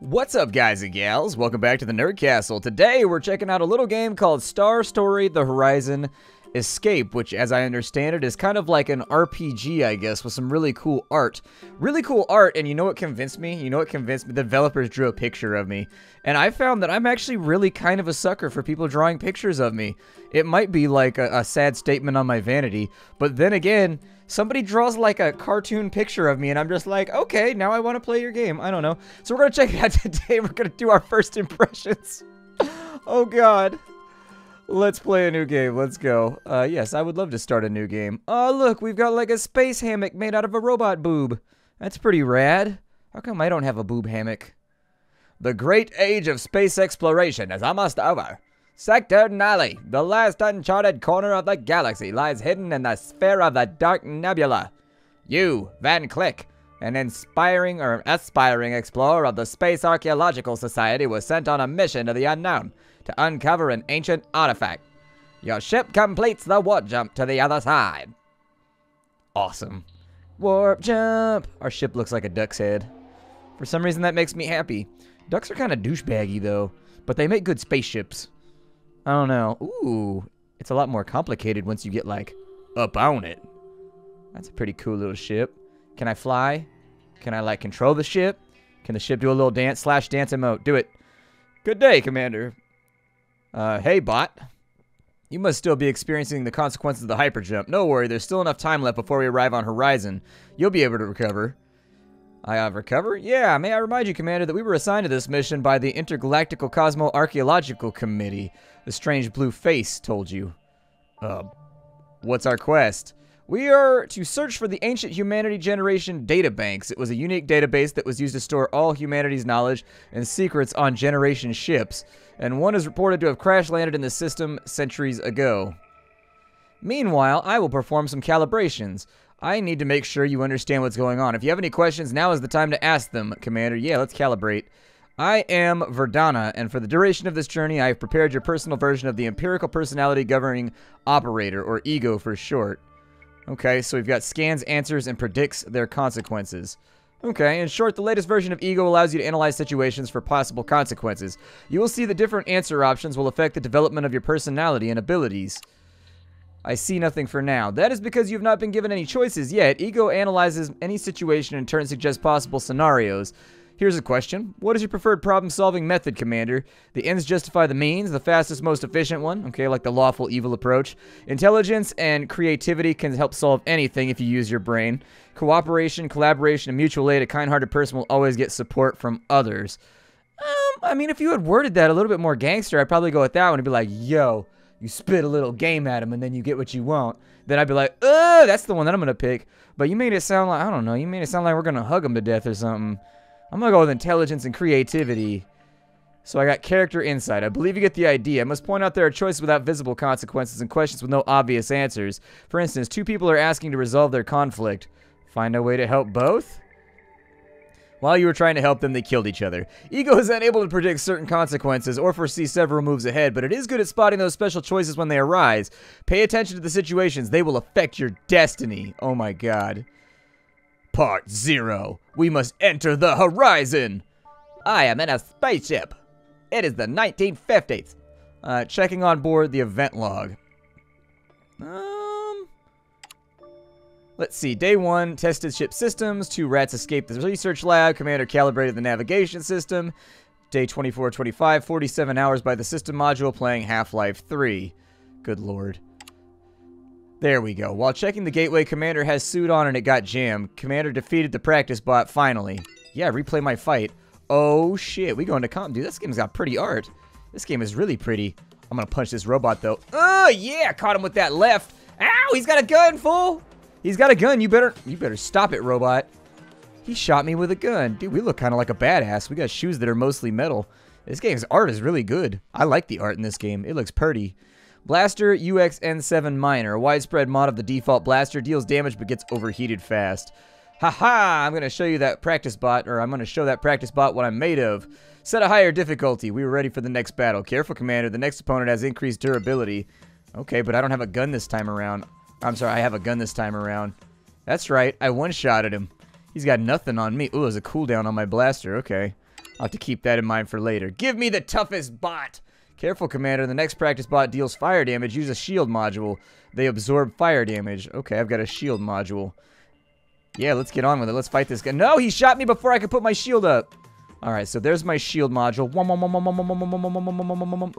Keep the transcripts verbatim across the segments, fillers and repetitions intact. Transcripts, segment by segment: What's up, guys and gals? Welcome back to the Nerd Castle. Today we're checking out a little game called Star Story: The Horizon Escape, which, as I understand it, is kind of like an R P G, I guess, with some really cool art. Really cool art, and you know what convinced me? You know what convinced me? The developers drew a picture of me, and I found that I'm actually really kind of a sucker for people drawing pictures of me. It might be like a, a sad statement on my vanity, but then again, somebody draws like a cartoon picture of me and I'm just like, okay, now I want to play your game. I don't know. So we're going to check it out today. We're going to do our first impressions. Oh god. Let's play a new game. Let's go. Uh, yes, I would love to start a new game. Oh look, we've got like a space hammock made out of a robot boob. That's pretty rad. How come I don't have a boob hammock? The great age of space exploration is almost over. Sector Nali, the last uncharted corner of the galaxy, lies hidden in the sphere of the dark nebula. You, Van Click, an inspiring or aspiring explorer of the Space Archaeological Society, was sent on a mission to the unknown to uncover an ancient artifact. Your ship completes the warp jump to the other side. Awesome. Warp jump. Our ship looks like a duck's head. For some reason, that makes me happy. Ducks are kind of douchebaggy, though, but they make good spaceships. I don't know. Ooh, it's a lot more complicated once you get, like, up on it. That's a pretty cool little ship. Can I fly? Can I, like, control the ship? Can the ship do a little dance slash dance emote? Do it. Good day, Commander. Uh, hey, bot. You must still be experiencing the consequences of the hyper jump. No worry, there's still enough time left before we arrive on Horizon. You'll be able to recover. I uh, recover? Yeah, may I remind you, Commander, that we were assigned to this mission by the Intergalactical Cosmo Archaeological Committee. The strange blue face told you. Uh, what's our quest? We are to search for the Ancient Humanity Generation Databanks. It was a unique database that was used to store all humanity's knowledge and secrets on generation ships, and one is reported to have crash-landed in the system centuries ago. Meanwhile, I will perform some calibrations. I need to make sure you understand what's going on. If you have any questions, now is the time to ask them, Commander. Yeah, let's calibrate. I am Verdana, and for the duration of this journey, I have prepared your personal version of the Empirical Personality Governing Operator, or EGO for short. Okay, so we've got scans, answers, and predicts their consequences. Okay, in short, the latest version of EGO allows you to analyze situations for possible consequences. You will see that different answer options will affect the development of your personality and abilities. I see nothing for now. That is because you have not been given any choices yet. EGO analyzes any situation and in turn suggests possible scenarios. Here's a question. What is your preferred problem-solving method, Commander? The ends justify the means, the fastest, most efficient one. Okay, like the lawful evil approach. Intelligence and creativity can help solve anything if you use your brain. Cooperation, collaboration, and mutual aid. A kind-hearted person will always get support from others. Um, I mean, if you had worded that a little bit more gangster, I'd probably go with that one and be like, yo, you spit a little game at him and then you get what you want. Then I'd be like, oh, that's the one that I'm going to pick. But you made it sound like, I don't know, you made it sound like we're going to hug him to death or something. I'm gonna go with intelligence and creativity. So I got character insight. I believe you get the idea. I must point out there are choices without visible consequences and questions with no obvious answers. For instance, two people are asking to resolve their conflict. Find a way to help both? While you were trying to help them, they killed each other. EGO is unable to predict certain consequences or foresee several moves ahead, but it is good at spotting those special choices when they arise. Pay attention to the situations. They will affect your destiny. Oh my god. Part zero. We must enter the horizon. I am in a spaceship. It is the nineteen fifties. Uh, checking on board the event log. Um, let's see. Day one, tested ship systems. Two rats escaped the research lab. Commander calibrated the navigation system. Day twenty-four, twenty-five, forty-seven hours by the system module playing Half-Life three. Good lord. There we go. While checking the gateway, Commander has suit on and it got jammed. Commander defeated the practice bot, finally. Yeah, replay my fight. Oh, shit. We going to comp. Dude, this game's got pretty art. This game is really pretty. I'm gonna punch this robot, though. Oh, yeah! Caught him with that left. Ow! He's got a gun, fool! He's got a gun. You better you better stop it, robot. He shot me with a gun. Dude, we look kind of like a badass. We got shoes that are mostly metal. This game's art is really good. I like the art in this game. It looks pretty. Blaster U X N seven Miner, a widespread mod of the default blaster, deals damage but gets overheated fast. Haha! I'm gonna show you that practice bot, or I'm gonna show that practice bot what I'm made of. Set a higher difficulty. We were ready for the next battle. Careful, Commander. The next opponent has increased durability. Okay, but I don't have a gun this time around. I'm sorry, I have a gun this time around. That's right. I one-shotted him. He's got nothing on me. Ooh, there's a cooldown on my blaster. Okay. I'll have to keep that in mind for later. Give me the toughest bot! Careful, Commander. The next practice bot deals fire damage. Use a shield module. They absorb fire damage. Okay, I've got a shield module. Yeah, let's get on with it. Let's fight this guy. No, he shot me before I could put my shield up. All right, so there's my shield module.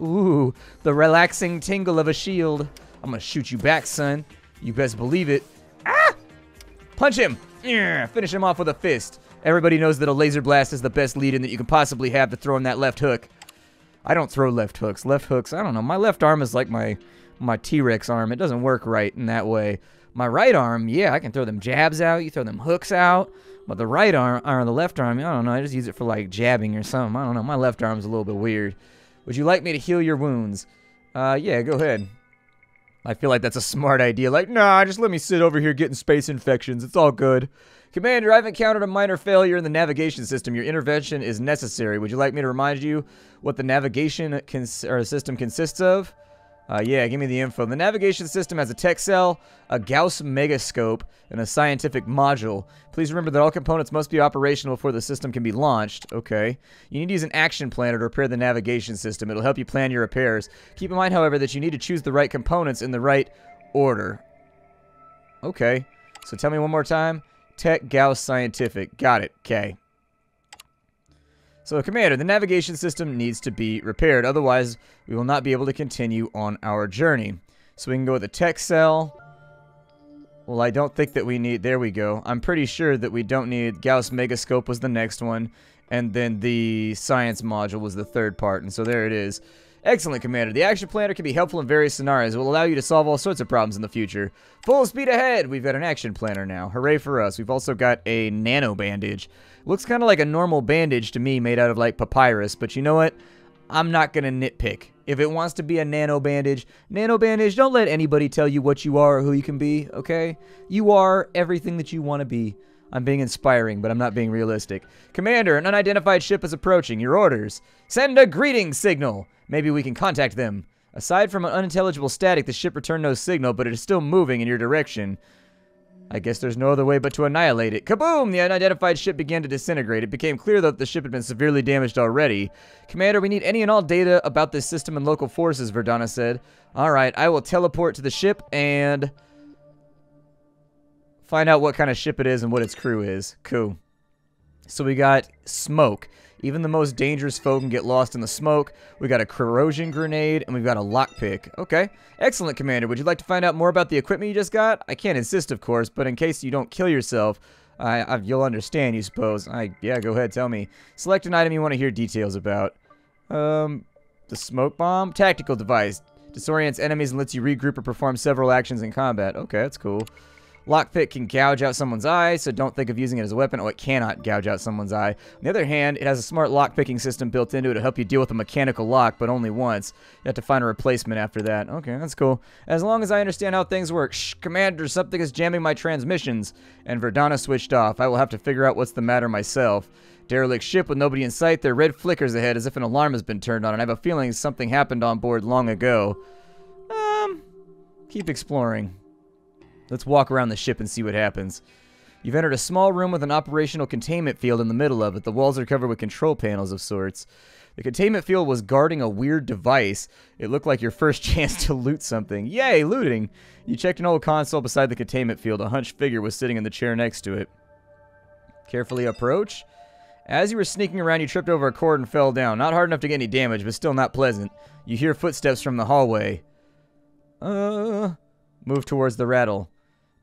Ooh, the relaxing tingle of a shield. I'm going to shoot you back, son. You best believe it. Ah! Punch him. Finish him off with a fist. Everybody knows that a laser blast is the best lead-in that you can possibly have to throw in that left hook. I don't throw left hooks. Left hooks, I don't know. My left arm is like my my T-Rex arm. It doesn't work right in that way. My right arm, yeah, I can throw them jabs out. You throw them hooks out. But the right arm, or the left arm, I don't know. I just use it for, like, jabbing or something. I don't know. My left arm's a little bit weird. Would you like me to heal your wounds? Uh, yeah, go ahead. I feel like that's a smart idea. Like, nah, just let me sit over here getting space infections. It's all good. Commander, I've encountered a minor failure in the navigation system. Your intervention is necessary. Would you like me to remind you what the navigation cons or system consists of? Uh, yeah, give me the info. The navigation system has a tech cell, a Gauss Megascope, and a scientific module. Please remember that all components must be operational before the system can be launched. Okay. You need to use an action plan to repair the navigation system. It'll help you plan your repairs. Keep in mind, however, that you need to choose the right components in the right order. Okay. So tell me one more time. Tech, Gauss, scientific. Got it. Okay. So, Commander, the navigation system needs to be repaired. Otherwise, we will not be able to continue on our journey. So we can go with the tech cell. Well, I don't think that we need... There we go. I'm pretty sure that we don't need... Gauss Megascope was the next one. And then the science module was the third part. And so there it is. Excellent, Commander. The action planner can be helpful in various scenarios. It will allow you to solve all sorts of problems in the future. Full speed ahead! We've got an action planner now. Hooray for us. We've also got a nano bandage. Looks kind of like a normal bandage to me made out of, like, papyrus. But you know what? I'm not going to nitpick. If it wants to be a nano bandage, nano bandage, don't let anybody tell you what you are or who you can be, okay? You are everything that you want to be. I'm being inspiring, but I'm not being realistic. Commander, an unidentified ship is approaching. Your orders. Send a greeting signal. Maybe we can contact them. Aside from an unintelligible static, the ship returned no signal, but it is still moving in your direction. I guess there's no other way but to annihilate it. Kaboom! The unidentified ship began to disintegrate. It became clear that the ship had been severely damaged already. Commander, we need any and all data about this system and local forces, Verdana said. Alright, I will teleport to the ship and... find out what kind of ship it is and what its crew is. Cool. So we got smoke. Even the most dangerous foe can get lost in the smoke. We got a corrosion grenade, and we've got a lockpick. Okay. Excellent, Commander. Would you like to find out more about the equipment you just got? I can't insist, of course, but in case you don't kill yourself, I, I, you'll understand, you suppose. I, yeah, go ahead. Tell me. Select an item you want to hear details about. Um, the smoke bomb? Tactical device. Disorients enemies and lets you regroup or perform several actions in combat. Okay, that's cool. Lockpick can gouge out someone's eye, so don't think of using it as a weapon. Oh, it cannot gouge out someone's eye. On the other hand, it has a smart lockpicking system built into it to help you deal with a mechanical lock, but only once. You have to find a replacement after that. Okay, that's cool. As long as I understand how things work. Shh, Commander, something is jamming my transmissions. And Verdana switched off. I will have to figure out what's the matter myself. Derelict ship with nobody in sight. There are red flickers ahead as if an alarm has been turned on, and I have a feeling something happened on board long ago. Um, keep exploring. Let's walk around the ship and see what happens. You've entered a small room with an operational containment field in the middle of it. The walls are covered with control panels of sorts. The containment field was guarding a weird device. It looked like your first chance to loot something. Yay, looting! You checked an old console beside the containment field. A hunched figure was sitting in the chair next to it. Carefully approach. As you were sneaking around, you tripped over a cord and fell down. Not hard enough to get any damage, but still not pleasant. You hear footsteps from the hallway. Uh, move towards the rattle.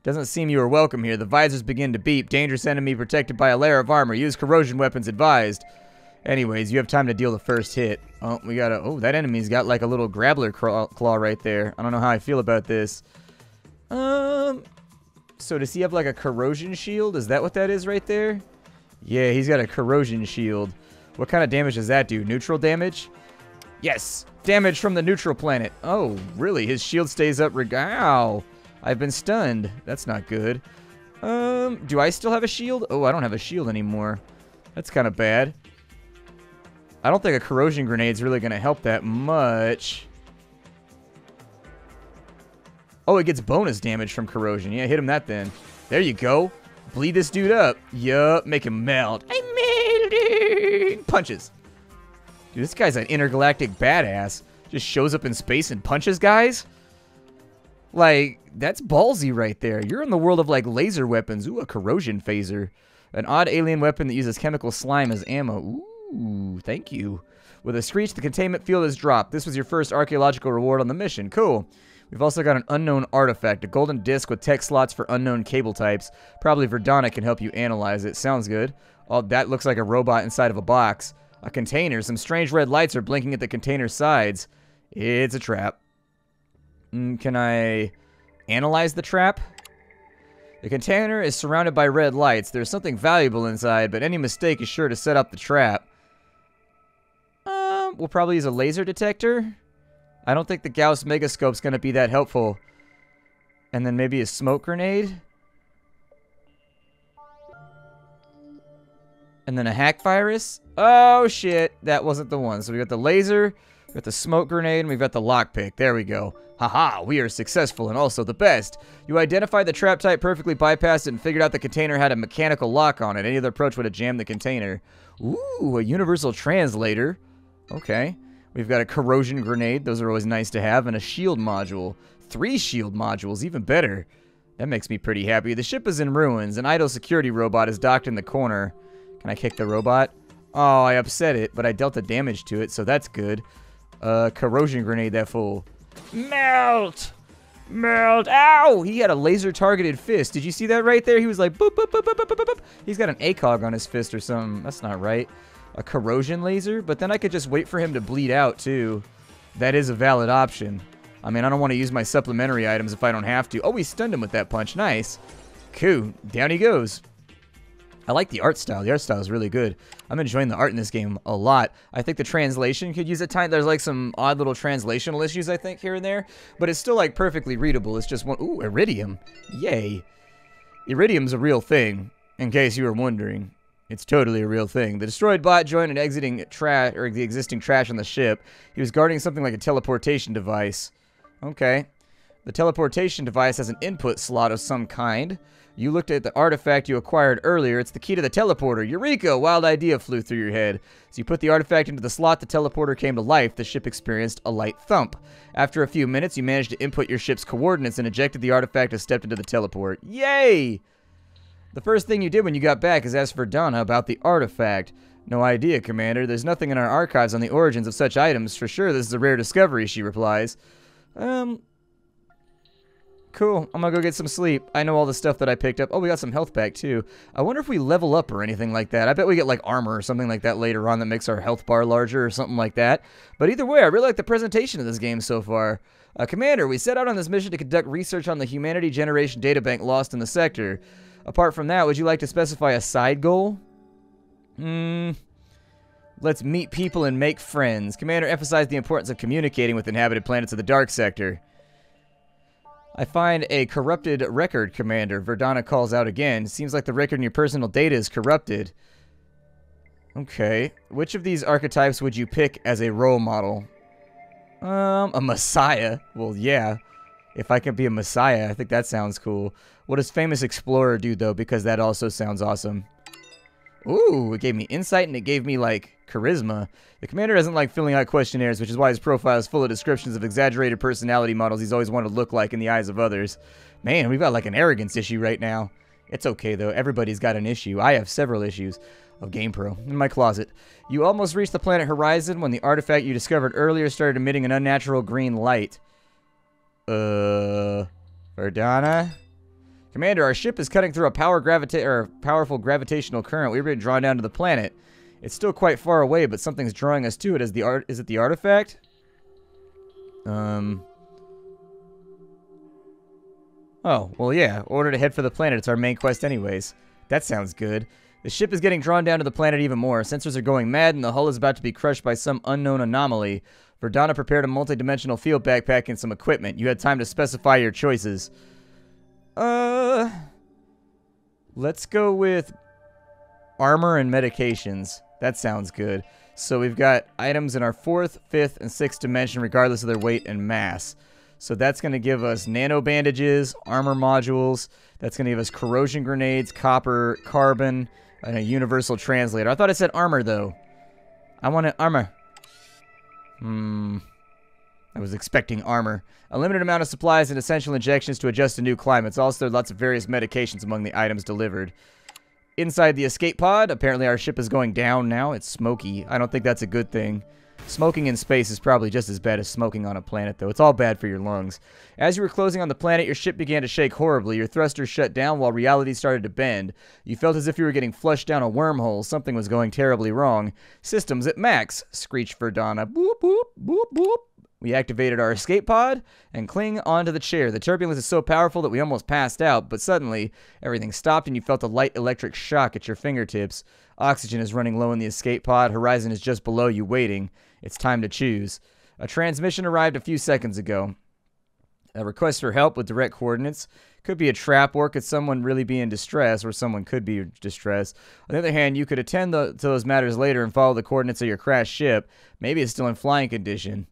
Doesn't seem you are welcome here. The visors begin to beep. Dangerous enemy protected by a layer of armor. Use corrosion weapons advised. Anyways, you have time to deal the first hit. Oh, we gotta... Oh, that enemy's got like a little grappler claw right there. I don't know how I feel about this. Um... So does he have like a corrosion shield? Is that what that is right there? Yeah, he's got a corrosion shield. What kind of damage does that do? Neutral damage? Yes! Damage from the neutral planet. Oh, really? His shield stays up reg... Ow! I've been stunned. That's not good. Um, do I still have a shield? Oh, I don't have a shield anymore. That's kind of bad. I don't think a corrosion grenade's really going to help that much. Oh, it gets bonus damage from corrosion. Yeah, hit him that then. There you go. Bleed this dude up. Yup, make him melt. I'm melting. punches. Dude, this guy's an intergalactic badass. Just shows up in space and punches guys? Like, that's ballsy right there. You're in the world of, like, laser weapons. Ooh, a corrosion phaser. An odd alien weapon that uses chemical slime as ammo. Ooh, thank you. With a screech, the containment field is dropped. This was your first archaeological reward on the mission. Cool. We've also got an unknown artifact, a golden disc with tech slots for unknown cable types. Probably Verdana can help you analyze it. Sounds good. Oh, that looks like a robot inside of a box. A container. Some strange red lights are blinking at the container's sides. It's a trap. Mm, can I analyze the trap? The container is surrounded by red lights. There's something valuable inside, but any mistake is sure to set up the trap. Um, we'll probably use a laser detector. I don't think the Gauss Megascope's going to be that helpful. And then maybe a smoke grenade? And then a hack virus? Oh, shit. That wasn't the one. So we got the laser, we got the smoke grenade, and we've got the lockpick. There we go. Haha, we are successful and also the best. You identified the trap type, perfectly bypassed it, and figured out the container had a mechanical lock on it. Any other approach would have jammed the container. Ooh, a universal translator. Okay. We've got a corrosion grenade. Those are always nice to have. And a shield module. Three shield modules, even better. That makes me pretty happy. The ship is in ruins. An idle security robot is docked in the corner. Can I kick the robot? Oh, I upset it, but I dealt a damage to it, so that's good. Uh, corrosion grenade, that fool. Melt! Melt! Ow! He had a laser-targeted fist. Did you see that right there? He was like, boop, boop, boop, boop, boop, boop, boop. He's got an ACOG on his fist or something. That's not right. A corrosion laser? But then I could just wait for him to bleed out, too. That is a valid option. I mean, I don't want to use my supplementary items if I don't have to. Oh, we stunned him with that punch. Nice. Cool. Down he goes. I like the art style. The art style is really good. I'm enjoying the art in this game a lot. I think the translation could use a time. There's like some odd little translational issues, I think, here and there. But it's still like perfectly readable. It's just one... Ooh, iridium. Yay. Iridium's a real thing, in case you were wondering. It's totally a real thing. The destroyed bot joined an exiting trash, or the existing trash on the ship. He was guarding something like a teleportation device. Okay. The teleportation device has an input slot of some kind. You looked at the artifact you acquired earlier. It's the key to the teleporter. Eureka! Wild idea flew through your head. So you put the artifact into the slot, the teleporter came to life. The ship experienced a light thump. After a few minutes, you managed to input your ship's coordinates and ejected the artifact and stepped into the teleport. Yay! The first thing you did when you got back is ask Verdana about the artifact. No idea, Commander. There's nothing in our archives on the origins of such items. For sure, this is a rare discovery, she replies. Um... Cool. I'm gonna go get some sleep. I know all the stuff that I picked up. Oh, we got some health back, too. I wonder if we level up or anything like that. I bet we get, like, armor or something like that later on that makes our health bar larger or something like that. But either way, I really like the presentation of this game so far. Uh, Commander, we set out on this mission to conduct research on the Humanity Generation Databank lost in the sector. Apart from that, would you like to specify a side goal? Hmm... Let's meet people and make friends. Commander emphasized the importance of communicating with inhabited planets of the Dark Sector. I find a corrupted record, Commander. Verdana calls out again. Seems like the record in your personal data is corrupted. Okay. Which of these archetypes would you pick as a role model? Um, a messiah. Well, yeah. If I can be a messiah, I think that sounds cool. What does famous explorer do, though? Because that also sounds awesome. Ooh, it gave me insight and it gave me, like, charisma. The commander doesn't like filling out questionnaires, which is why his profile is full of descriptions of exaggerated personality models he's always wanted to look like in the eyes of others. Man, we've got, like, an arrogance issue right now. It's okay, though. Everybody's got an issue. I have several issues. Of GamePro. In my closet. You almost reached the planet Horizon when the artifact you discovered earlier started emitting an unnatural green light. Uh... Verdana? Commander, our ship is cutting through a power gravita- or powerful gravitational current. We've been drawn down to the planet. It's still quite far away, but something's drawing us to it. Is the art? Is it the artifact? Um. Oh, well, yeah. Order to head for the planet. It's our main quest, anyways. That sounds good. The ship is getting drawn down to the planet even more. Sensors are going mad, and the hull is about to be crushed by some unknown anomaly. Verdana prepared a multi-dimensional field backpack and some equipment. You had time to specify your choices. Uh, let's go with armor and medications. That sounds good. So we've got items in our fourth, fifth, and sixth dimension, regardless of their weight and mass. So that's going to give us nano bandages, armor modules. That's going to give us corrosion grenades, copper, carbon, and a universal translator. I thought it said armor, though. I want an armor. Hmm. I was expecting armor. A limited amount of supplies and essential injections to adjust to new climates. Also, lots of various medications among the items delivered. Inside the escape pod, apparently our ship is going down now. It's smoky. I don't think that's a good thing. Smoking in space is probably just as bad as smoking on a planet, though. It's all bad for your lungs. As you were closing on the planet, your ship began to shake horribly. Your thrusters shut down while reality started to bend. You felt as if you were getting flushed down a wormhole. Something was going terribly wrong. Systems at max, screeched Verdana. Boop, boop, boop, boop. We activated our escape pod and cling onto the chair. The turbulence is so powerful that we almost passed out, but suddenly everything stopped and you felt a light electric shock at your fingertips. Oxygen is running low in the escape pod. Horizon is just below you waiting. It's time to choose. A transmission arrived a few seconds ago. A request for help with direct coordinates. Could be a trap, or could someone really be in distress, or someone could be in distress. On the other hand, you could attend the, to those matters later and follow the coordinates of your crashed ship. Maybe it's still in flying condition.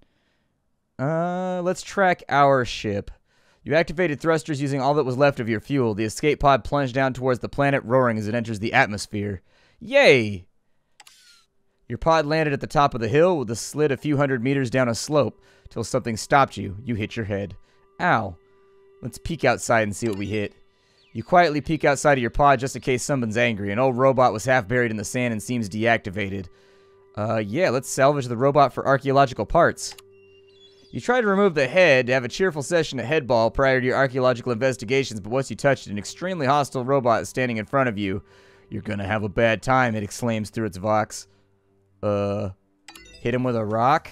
Uh, let's track our ship. You activated thrusters using all that was left of your fuel. The escape pod plunged down towards the planet, roaring as it enters the atmosphere. Yay! Your pod landed at the top of the hill with a slid a few hundred meters down a slope till something stopped you. You hit your head. Ow. Let's peek outside and see what we hit. You quietly peek outside of your pod just in case someone's angry. An old robot was half buried in the sand and seems deactivated. Uh, yeah, let's salvage the robot for archaeological parts. You tried to remove the head to have a cheerful session at headball prior to your archaeological investigations, but once you touched it, an extremely hostile robot is standing in front of you. You're gonna have a bad time, it exclaims through its vox. Uh, hit him with a rock?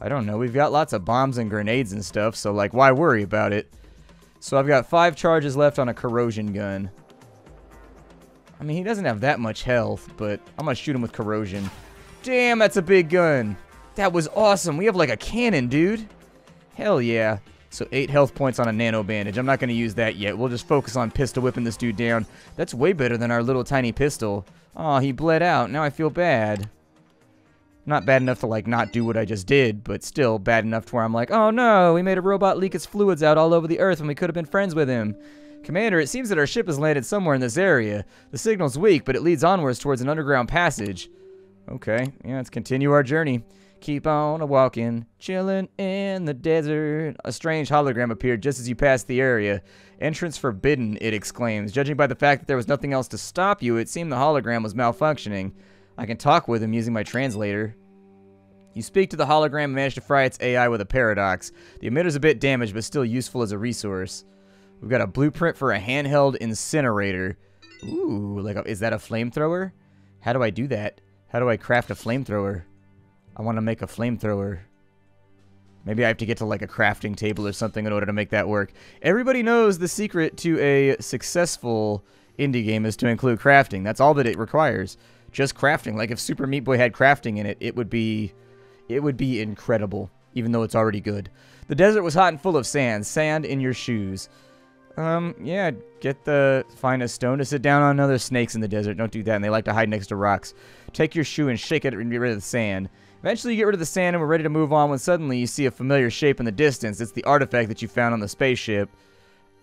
I don't know, we've got lots of bombs and grenades and stuff, so like, why worry about it? So I've got five charges left on a corrosion gun. I mean, he doesn't have that much health, but I'm gonna shoot him with corrosion. Damn, that's a big gun! That was awesome. We have like a cannon, dude. Hell yeah. So eight health points on a nano bandage. I'm not going to use that yet. We'll just focus on pistol whipping this dude down. That's way better than our little tiny pistol. Aw, he bled out. Now I feel bad. Not bad enough to like not do what I just did, but still bad enough to where I'm like, oh no, we made a robot leak its fluids out all over the earth and we could have been friends with him. Commander, it seems that our ship has landed somewhere in this area. The signal's weak, but it leads onwards towards an underground passage. Okay, yeah, let's continue our journey. Keep on a-walking, chillin' in the desert. A strange hologram appeared just as you passed the area. Entrance forbidden, it exclaims. Judging by the fact that there was nothing else to stop you, it seemed the hologram was malfunctioning. I can talk with him using my translator. You speak to the hologram and manage to fry its A I with a paradox. The emitter's a bit damaged, but still useful as a resource. We've got a blueprint for a handheld incinerator. Ooh, like a, is that a flamethrower? How do I do that? How do I craft a flamethrower? I want to make a flamethrower. Maybe I have to get to like a crafting table or something in order to make that work. Everybody knows the secret to a successful indie game is to include crafting. That's all that it requires. Just crafting. Like if Super Meat Boy had crafting in it, it would be it would be incredible, even though it's already good. The desert was hot and full of sand. Sand in your shoes. Um, yeah, get the, find a stone to sit down on. Other snakes in the desert. Don't do that, and they like to hide next to rocks. Take your shoe and shake it and get rid of the sand. Eventually you get rid of the sand and we're ready to move on when suddenly you see a familiar shape in the distance. It's the artifact that you found on the spaceship.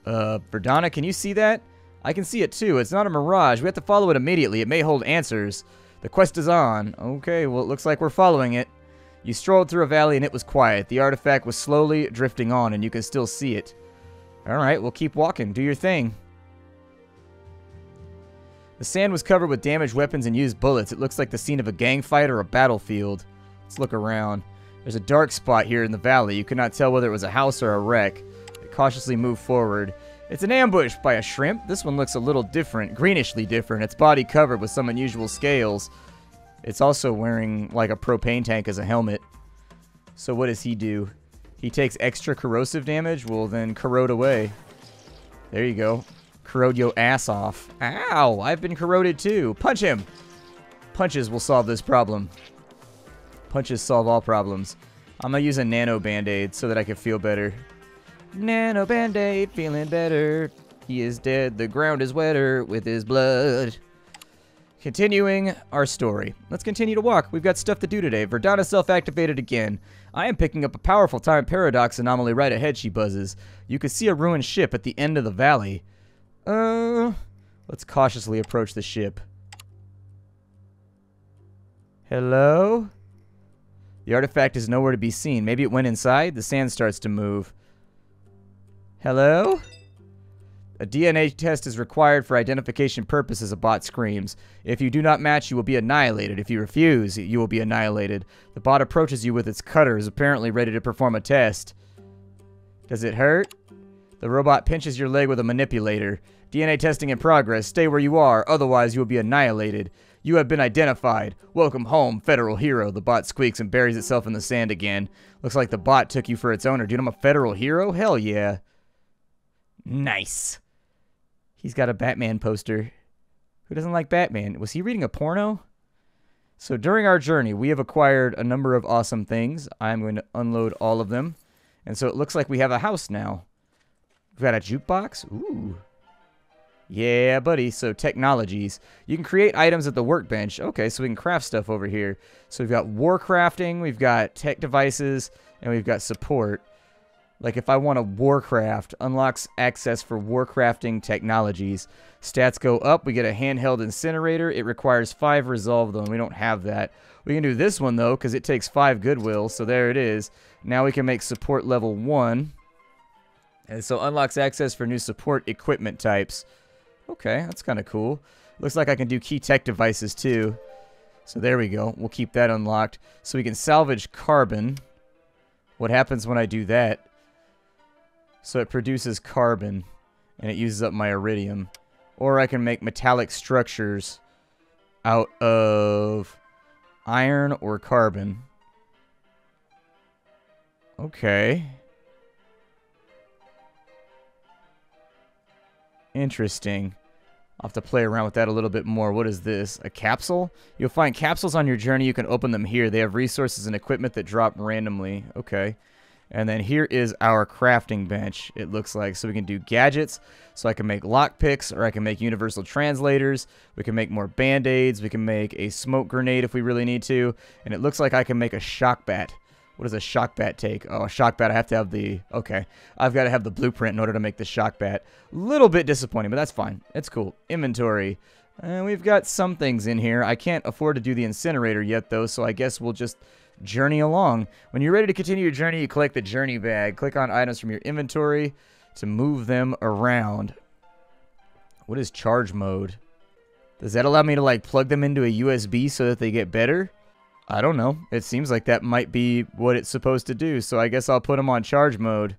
Uh, Verdana, can you see that? I can see it too. It's not a mirage. We have to follow it immediately. It may hold answers. The quest is on. Okay, well it looks like we're following it. You strolled through a valley and it was quiet. The artifact was slowly drifting on and you can still see it. Alright, we'll keep walking. Do your thing. The sand was covered with damaged weapons and used bullets. It looks like the scene of a gang fight or a battlefield. Let's look around. There's a dark spot here in the valley. You could not tell whether it was a house or a wreck. I cautiously move forward. It's an ambush by a shrimp. This one looks a little different, greenishly different. Its body covered with some unusual scales. It's also wearing like a propane tank as a helmet. So what does he do? He takes extra corrosive damage? Well, then corrode away. There you go. Corrode your ass off. Ow! I've been corroded too. Punch him! Punches will solve this problem. Punches solve all problems. I'm gonna use a nano band-aid so that I can feel better. Nano band-aid, feeling better. He is dead, the ground is wetter with his blood. Continuing our story. Let's continue to walk. We've got stuff to do today. Verdana self-activated again. I am picking up a powerful time paradox anomaly right ahead, she buzzes. You can see a ruined ship at the end of the valley. Uh, let's cautiously approach the ship. Hello? The artifact is nowhere to be seen. Maybe it went inside? The sand starts to move. Hello? A D N A test is required for identification purposes, a bot screams. If you do not match, you will be annihilated. If you refuse, you will be annihilated. The bot approaches you with its cutters, apparently ready to perform a test. Does it hurt? The robot pinches your leg with a manipulator. D N A testing in progress. Stay where you are, otherwise you will be annihilated. You have been identified. Welcome home, federal hero. The bot squeaks and buries itself in the sand again. Looks like the bot took you for its owner. Dude, I'm a federal hero? Hell yeah. Nice. He's got a Batman poster. Who doesn't like Batman? Was he reading a porno? So during our journey, we have acquired a number of awesome things. I'm going to unload all of them. And so it looks like we have a house now. We've got a jukebox. Ooh. Yeah, buddy. So technologies. You can create items at the workbench. Okay, so we can craft stuff over here. So we've got war crafting. We've got tech devices. And we've got support. Like, if I want a Warcraft, unlocks access for Warcrafting technologies. Stats go up. We get a handheld incinerator. It requires five resolve, though, and we don't have that. We can do this one, though, because it takes five goodwill, so there it is. Now we can make support level one. And so unlocks access for new support equipment types. Okay, that's kind of cool. Looks like I can do key tech devices, too. So there we go. We'll keep that unlocked. So we can salvage carbon. What happens when I do that? So it produces carbon, and it uses up my iridium. Or I can make metallic structures out of iron or carbon. Okay. Interesting. I'll have to play around with that a little bit more. What is this? A capsule? You'll find capsules on your journey. You can open them here. They have resources and equipment that drop randomly. Okay. And then here is our crafting bench, it looks like. So we can do gadgets, so I can make lockpicks, or I can make universal translators. We can make more band-aids. We can make a smoke grenade if we really need to. And it looks like I can make a shock bat. What does a shock bat take? Oh, a shock bat, I have to have the... Okay, I've got to have the blueprint in order to make the shock bat. Little bit disappointing, but that's fine. It's cool. Inventory. And we've got some things in here. I can't afford to do the incinerator yet, though, so I guess we'll just... journey along. When you're ready to continue your journey, you collect the journey bag. Click on items from your inventory to move them around. What is charge mode? Does that allow me to like plug them into a U S B so that they get better? I don't know. It seems like that might be what it's supposed to do, so I guess I'll put them on charge mode.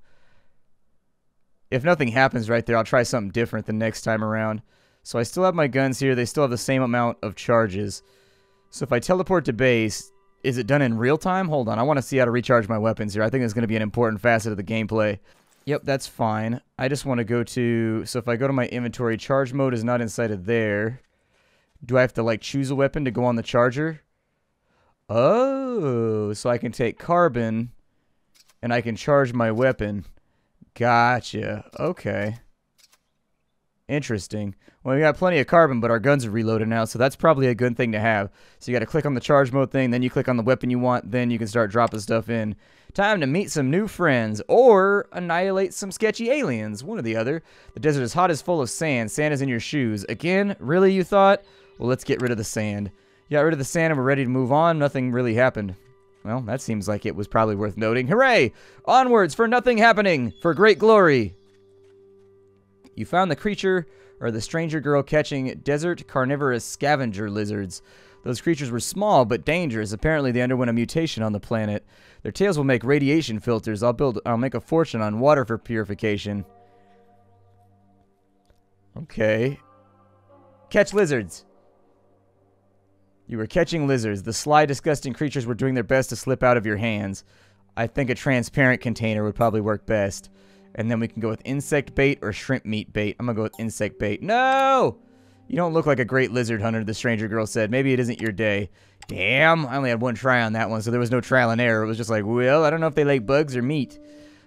If nothing happens right there, I'll try something different the next time around. So I still have my guns here. They still have the same amount of charges. So if I teleport to base... is it done in real time? Hold on, I want to see how to recharge my weapons here. I think it's going to be an important facet of the gameplay. Yep, that's fine. I just want to go to... so if I go to my inventory, charge mode is not inside of there. Do I have to, like, choose a weapon to go on the charger? Oh, so I can take carbon, and I can charge my weapon. Gotcha. Okay. Interesting. Well, we got plenty of carbon, but our guns are reloaded now, so that's probably a good thing to have. So you got to click on the charge mode thing, then you click on the weapon you want, then you can start dropping stuff in. Time to meet some new friends, or annihilate some sketchy aliens, one or the other. The desert is hot as full of sand. Sand is in your shoes. Again? Really, you thought? Well, let's get rid of the sand. You got rid of the sand and we're ready to move on. Nothing really happened. Well, that seems like it was probably worth noting. Hooray! Onwards for nothing happening, for great glory! You found the creature, or the stranger girl, catching desert carnivorous scavenger lizards. Those creatures were small but dangerous. Apparently they underwent a mutation on the planet. Their tails will make radiation filters. I'll build, I'll make a fortune on water for purification. Okay. Catch lizards. You were catching lizards. The sly, disgusting creatures were doing their best to slip out of your hands. I think a transparent container would probably work best. And then we can go with insect bait or shrimp meat bait. I'm going to go with insect bait. No! You don't look like a great lizard hunter, the stranger girl said. Maybe it isn't your day. Damn, I only had one try on that one, so there was no trial and error. It was just like, well, I don't know if they like bugs or meat.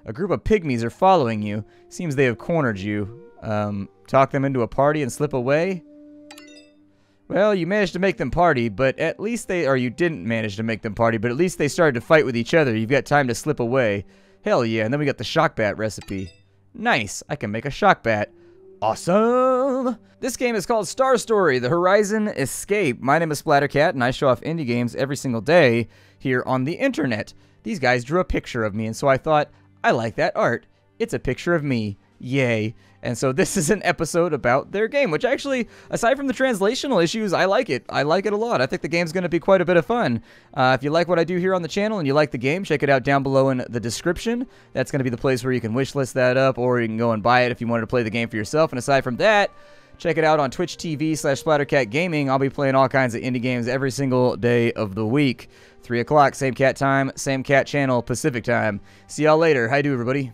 A group of pygmies are following you. Seems they have cornered you. Um, talk them into a party and slip away? Well, you managed to make them party, but at least they... or you didn't manage to make them party, but at least they started to fight with each other. You've got time to slip away. Hell yeah, and then we got the shock bat recipe. Nice, I can make a shock bat. Awesome! world. This game is called Star Story: The Horizon Escape. My name is Splattercat, and I show off indie games every single day here on the internet. These guys drew a picture of me, and so I thought, I like that art. It's a picture of me. Yay. And so this is an episode about their game, which actually, aside from the translational issues, I like it. I like it a lot. I think the game's going to be quite a bit of fun. Uh, if you like what I do here on the channel and you like the game, check it out down below in the description. That's going to be the place where you can wishlist that up, or you can go and buy it if you wanted to play the game for yourself. And aside from that, check it out on Twitch T V slash Splattercat Gaming. I'll be playing all kinds of indie games every single day of the week. three o'clock, same cat time, same cat channel, Pacific time. See y'all later. How you do, everybody?